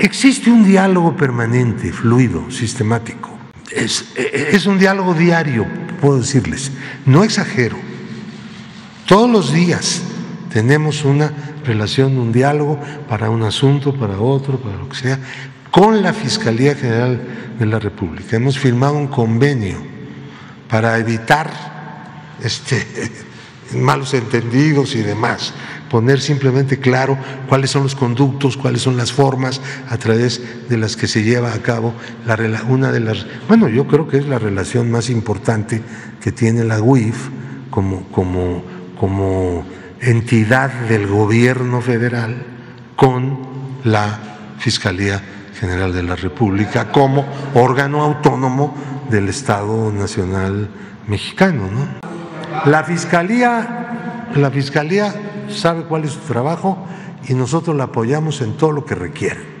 Existe un diálogo permanente, fluido, sistemático. Es un diálogo diario, puedo decirles, no exagero. Todos los días tenemos una relación, un diálogo para un asunto, para otro, para lo que sea, con la Fiscalía General de la República. Hemos firmado un convenio para evitar malos entendidos y demás, poner simplemente claro cuáles son los conductos, cuáles son las formas a través de las que se lleva a cabo una de las, bueno, yo creo que es la relación más importante que tiene la UIF como entidad del gobierno federal con la Fiscalía General de la República como órgano autónomo del Estado Nacional Mexicano, ¿no? La Fiscalía sabe cuál es su trabajo y nosotros la apoyamos en todo lo que requiera.